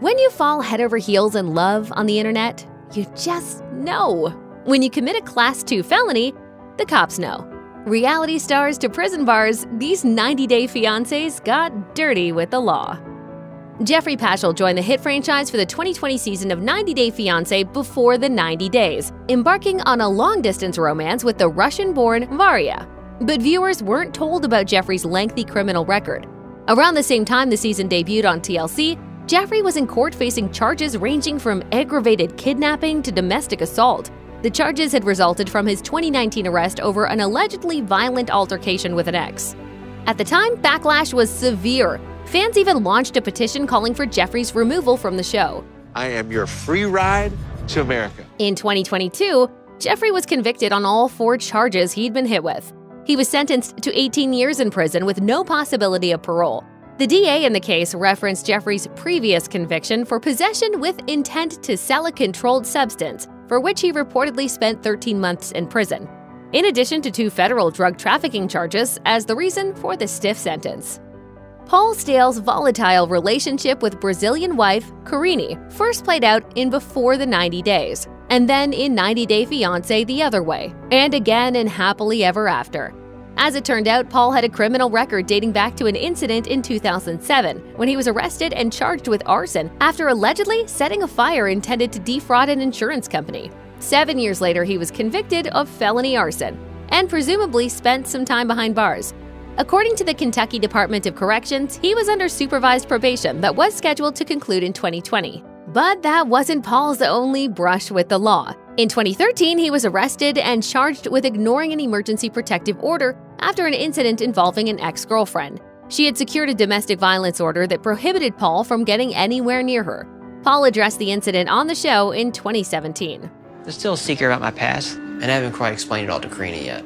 When you fall head over heels in love on the internet, you just know. When you commit a Class 2 felony, the cops know. Reality stars to prison bars, these 90-day fiancés got dirty with the law. Geoffrey Paschel joined the hit franchise for the 2020 season of 90 Day Fiancé before the 90 days, embarking on a long-distance romance with the Russian-born Varya. But viewers weren't told about Geoffrey's lengthy criminal record. Around the same time the season debuted on TLC, Geoffrey was in court facing charges ranging from aggravated kidnapping to domestic assault. The charges had resulted from his 2019 arrest over an allegedly violent altercation with an ex. At the time, backlash was severe. Fans even launched a petition calling for Geoffrey's removal from the show. I am your free ride to America. In 2022, Geoffrey was convicted on all 4 charges he'd been hit with. He was sentenced to 18 years in prison with no possibility of parole. The DA in the case referenced Geoffrey's previous conviction for possession with intent to sell a controlled substance, for which he reportedly spent 13 months in prison, in addition to 2 federal drug trafficking charges as the reason for the stiff sentence. Paul Staehle's volatile relationship with Brazilian wife Karine first played out in Before the 90 Days, and then in 90 Day Fiancé the other way, and again in Happily Ever After. As it turned out, Paul had a criminal record dating back to an incident in 2007 when he was arrested and charged with arson after allegedly setting a fire intended to defraud an insurance company. 7 years later, he was convicted of felony arson and presumably spent some time behind bars. According to the Kentucky Department of Corrections, he was under supervised probation that was scheduled to conclude in 2020. But that wasn't Paul's only brush with the law. In 2013, he was arrested and charged with ignoring an emergency protective order after an incident involving an ex-girlfriend. She had secured a domestic violence order that prohibited Paul from getting anywhere near her. Paul addressed the incident on the show in 2017. There's still a secret about my past, and I haven't quite explained it all to Karine yet.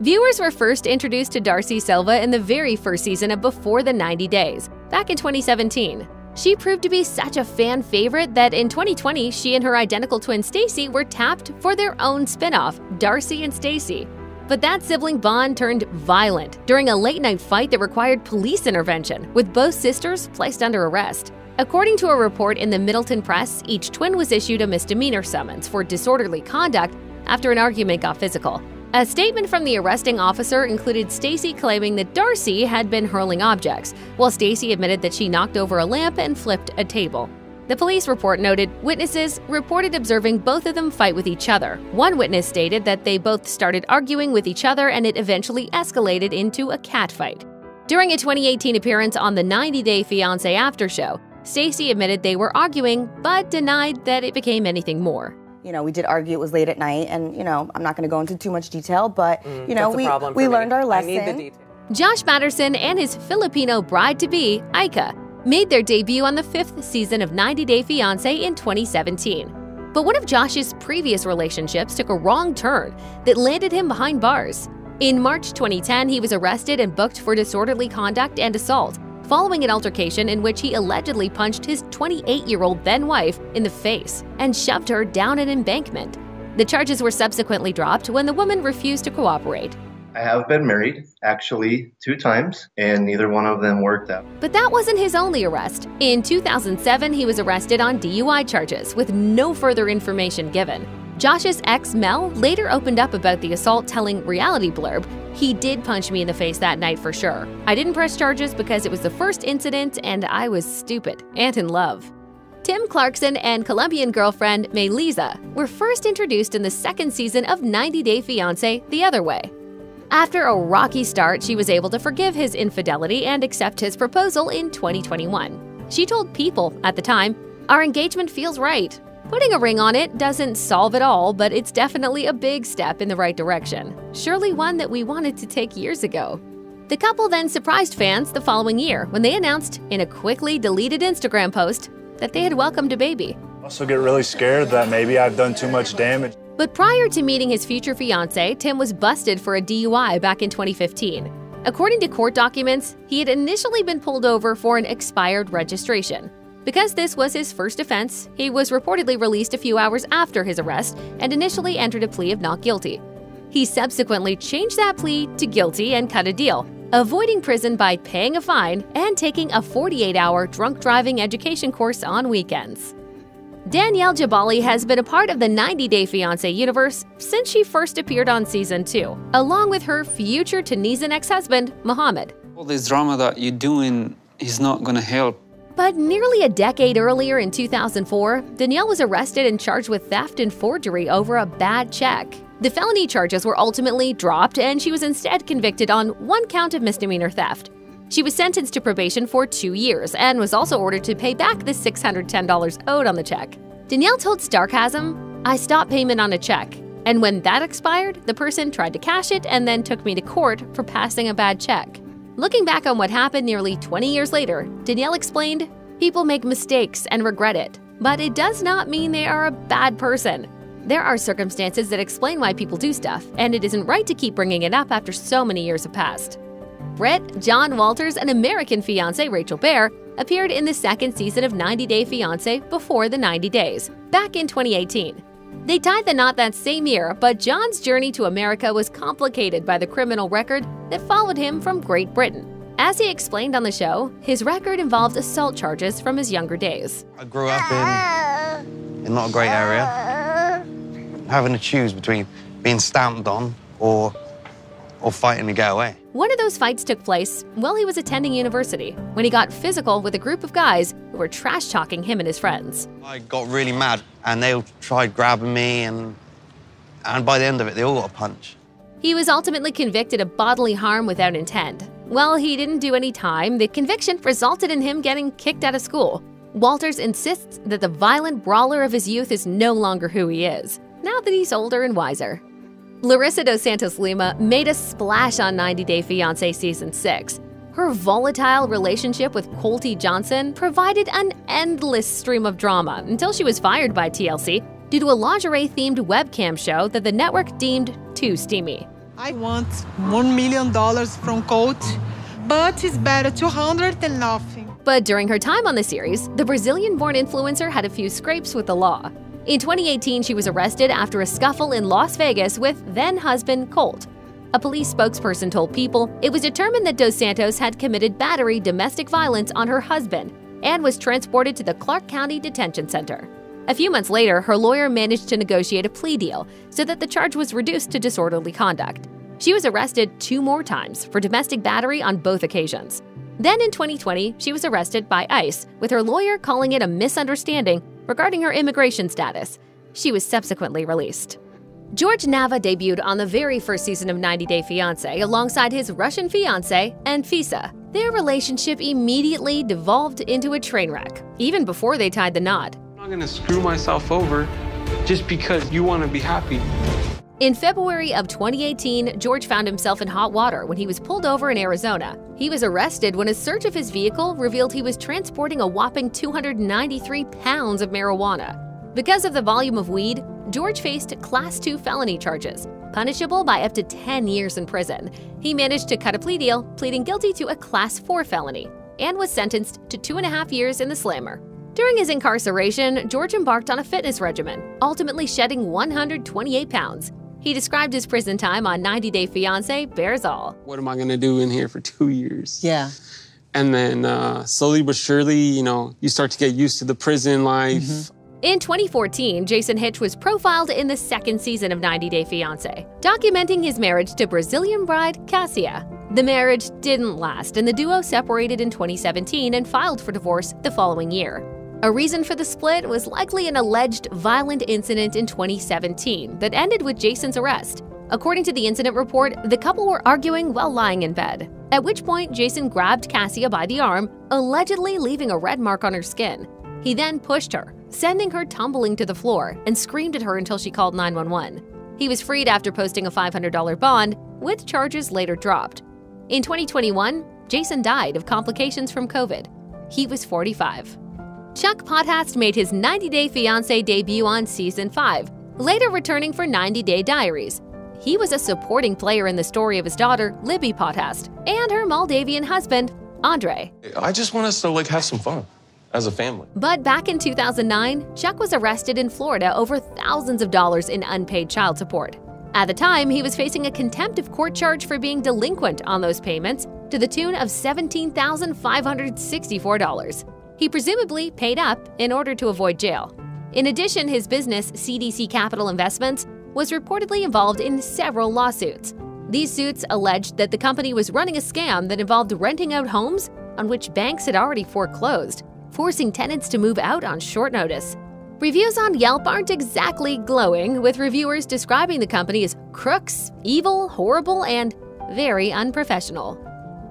Viewers were first introduced to Darcey Silva in the very first season of Before the 90 Days, back in 2017. She proved to be such a fan favorite that in 2020, she and her identical twin Stacey were tapped for their own spinoff, Darcey and Stacey. But that sibling bond turned violent during a late-night fight that required police intervention, with both sisters placed under arrest. According to a report in the Middleton Press, each twin was issued a misdemeanor summons for disorderly conduct after an argument got physical. A statement from the arresting officer included Stacey claiming that Darcey had been hurling objects, while Stacey admitted that she knocked over a lamp and flipped a table. The police report noted witnesses reported observing both of them fight with each other. One witness stated that they both started arguing with each other and it eventually escalated into a catfight. During a 2018 appearance on the 90 Day Fiancé after show, Stacey admitted they were arguing but denied that it became anything more. You know, we did argue, it was late at night, and, you know, I'm not going to go into too much detail, but, you know, we learned our lesson. I need the detail. Josh Batterson and his Filipino bride-to-be, Aika, made their debut on the 5th season of 90 Day Fiancé in 2017. But one of Josh's previous relationships took a wrong turn that landed him behind bars. In March 2010, he was arrested and booked for disorderly conduct and assault, following an altercation in which he allegedly punched his 28-year-old then-wife in the face and shoved her down an embankment. The charges were subsequently dropped when the woman refused to cooperate. I have been married, actually, 2 times, and neither one of them worked out. But that wasn't his only arrest. In 2007, he was arrested on DUI charges with no further information given. Josh's ex, Mel, later opened up about the assault, telling Reality Blurb, "He did punch me in the face that night for sure. I didn't press charges because it was the first incident and I was stupid and in love." Tim Clarkson and Colombian girlfriend Mayliza were first introduced in the 2nd season of 90 Day Fiancé the other way. After a rocky start, she was able to forgive his infidelity and accept his proposal in 2021. She told People at the time, "Our engagement feels right. Putting a ring on it doesn't solve it all, but it's definitely a big step in the right direction. Surely one that we wanted to take years ago." The couple then surprised fans the following year when they announced in a quickly deleted Instagram post that they had welcomed a baby. I also get really scared that maybe I've done too much damage. But prior to meeting his future fiance, Tim was busted for a DUI back in 2015. According to court documents, he had initially been pulled over for an expired registration. Because this was his first offense, he was reportedly released a few hours after his arrest and initially entered a plea of not guilty. He subsequently changed that plea to guilty and cut a deal, avoiding prison by paying a fine, and taking a 48-hour drunk driving education course on weekends. Danielle Jbali has been a part of the 90 Day Fiancé universe since she first appeared on Season 2, along with her future Tunisian ex-husband, Mohammed. All this drama that you're doing is not going to help. But nearly a decade earlier in 2004, Danielle was arrested and charged with theft and forgery over a bad check. The felony charges were ultimately dropped, and she was instead convicted on one count of misdemeanor theft. She was sentenced to probation for 2 years and was also ordered to pay back the $610 owed on the check. Danielle told Starcasm, "I stopped payment on a check, and when that expired, the person tried to cash it and then took me to court for passing a bad check." Looking back on what happened nearly 20 years later, Danielle explained, "People make mistakes and regret it, but it does not mean they are a bad person. There are circumstances that explain why people do stuff, and it isn't right to keep bringing it up after so many years have passed." John Walters and American fiancée Rachel Bear appeared in the second season of 90 Day Fiancé Before the 90 Days, back in 2018. They tied the knot that same year, but John's journey to America was complicated by the criminal record that followed him from Great Britain. As he explained on the show, his record involved assault charges from his younger days. I grew up in not a great area. Having to choose between being stamped on or fighting to get away. One of those fights took place while he was attending university, when he got physical with a group of guys who were trash-talking him and his friends. I got really mad, and they all tried grabbing me, and by the end of it, they all got a punch. He was ultimately convicted of bodily harm without intent. While he didn't do any time, the conviction resulted in him getting kicked out of school. Walters insists that the violent brawler of his youth is no longer who he is, now that he's older and wiser. Larissa Dos Santos Lima made a splash on 90 Day Fiancé Season 6. Her volatile relationship with Colt Johnson provided an endless stream of drama until she was fired by TLC due to a lingerie-themed webcam show that the network deemed too steamy. I want $1 million from Colt, but it's better 200 than nothing. But during her time on the series, the Brazilian-born influencer had a few scrapes with the law. In 2018, she was arrested after a scuffle in Las Vegas with then-husband Colt. A police spokesperson told People it was determined that Dos Santos had committed battery domestic violence on her husband and was transported to the Clark County Detention Center. A few months later, her lawyer managed to negotiate a plea deal so that the charge was reduced to disorderly conduct. She was arrested 2 more times for domestic battery on both occasions. Then in 2020, she was arrested by ICE, with her lawyer calling it a misunderstanding regarding her immigration status. She was subsequently released. Jorge Nava debuted on the very first season of 90 Day Fiancé alongside his Russian fiancée, Anfisa. Their relationship immediately devolved into a train wreck, even before they tied the knot. I'm not gonna screw myself over just because you wanna be happy. In February of 2018, Jorge found himself in hot water when he was pulled over in Arizona. He was arrested when a search of his vehicle revealed he was transporting a whopping 293 pounds of marijuana. Because of the volume of weed, Jorge faced Class 2 felony charges, punishable by up to 10 years in prison. He managed to cut a plea deal, pleading guilty to a Class 4 felony, and was sentenced to 2.5 years in the slammer. During his incarceration, Jorge embarked on a fitness regimen, ultimately shedding 128 pounds. He described his prison time on 90 Day Fiancé bears all. What am I gonna do in here for 2 years? Yeah. And then slowly but surely, you know, you start to get used to the prison life. In 2014, Jason Hitch was profiled in the second season of 90 Day Fiancé, documenting his marriage to Brazilian bride Cassia. The marriage didn't last, and the duo separated in 2017 and filed for divorce the following year. A reason for the split was likely an alleged violent incident in 2017 that ended with Jason's arrest. According to the incident report, the couple were arguing while lying in bed, at which point Jason grabbed Cassia by the arm, allegedly leaving a red mark on her skin. He then pushed her, sending her tumbling to the floor, and screamed at her until she called 911. He was freed after posting a $500 bond, with charges later dropped. In 2021, Jason died of complications from COVID. He was 45. Chuck Potthast made his 90 Day Fiancé debut on Season 5, later returning for 90 Day Diaries. He was a supporting player in the story of his daughter, Libby Potthast, and her Moldavian husband, Andre. I just want us to, like, have some fun as a family. But back in 2009, Chuck was arrested in Florida over thousands of dollars in unpaid child support. At the time, he was facing a contempt of court charge for being delinquent on those payments to the tune of $17,564. He presumably paid up in order to avoid jail. In addition, his business, CDC Capital Investments, was reportedly involved in several lawsuits. These suits alleged that the company was running a scam that involved renting out homes on which banks had already foreclosed, forcing tenants to move out on short notice. Reviews on Yelp aren't exactly glowing, with reviewers describing the company as crooks, evil, horrible, and very unprofessional.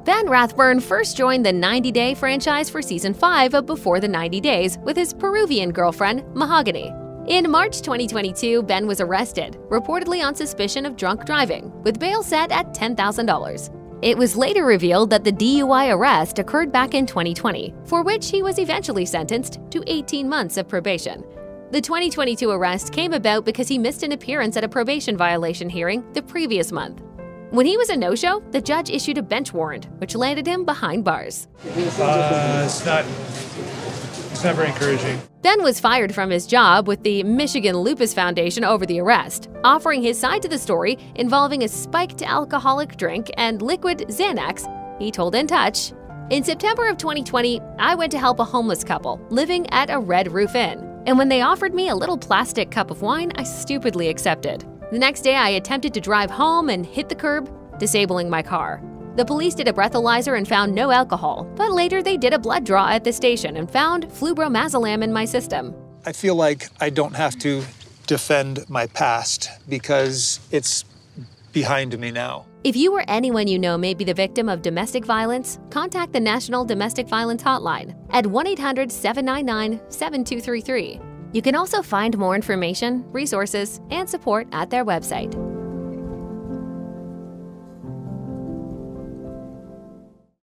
Ben Rathburn first joined the 90 Day franchise for Season 5 of Before the 90 Days with his Peruvian girlfriend, Mahogany. In March 2022, Ben was arrested, reportedly on suspicion of drunk driving, with bail set at $10,000. It was later revealed that the DUI arrest occurred back in 2020, for which he was eventually sentenced to 18 months of probation. The 2022 arrest came about because he missed an appearance at a probation violation hearing the previous month. When he was a no-show, the judge issued a bench warrant, which landed him behind bars. It's not very encouraging. Ben was fired from his job with the Michigan Lupus Foundation over the arrest, offering his side to the story involving a spiked alcoholic drink and liquid Xanax, he told In Touch. In September of 2020, I went to help a homeless couple living at a Red Roof Inn, and when they offered me a little plastic cup of wine, I stupidly accepted. The next day, I attempted to drive home and hit the curb, disabling my car. The police did a breathalyzer and found no alcohol, but later they did a blood draw at the station and found flubromazolam in my system. I feel like I don't have to defend my past because it's behind me now. If you or anyone you know may be the victim of domestic violence, contact the National Domestic Violence Hotline at 1-800-799-7233. You can also find more information, resources, and support at their website.